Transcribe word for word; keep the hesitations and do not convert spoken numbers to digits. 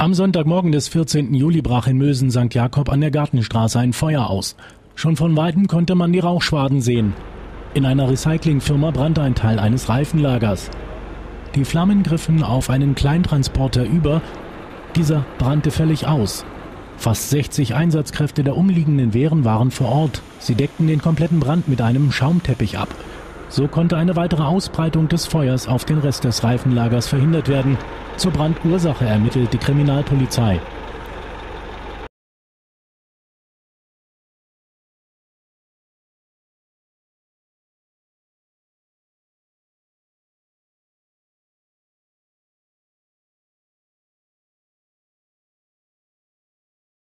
Am Sonntagmorgen des vierzehnten Juli brach in Mülsen Sankt Jakob an der Gartenstraße ein Feuer aus. Schon von Weitem konnte man die Rauchschwaden sehen. In einer Recyclingfirma brannte ein Teil eines Reifenlagers. Die Flammen griffen auf einen Kleintransporter über. Dieser brannte völlig aus. Fast sechzig Einsatzkräfte der umliegenden Wehren waren vor Ort. Sie deckten den kompletten Brand mit einem Schaumteppich ab. So konnte eine weitere Ausbreitung des Feuers auf den Rest des Reifenlagers verhindert werden. Zur Brandursache ermittelt die Kriminalpolizei.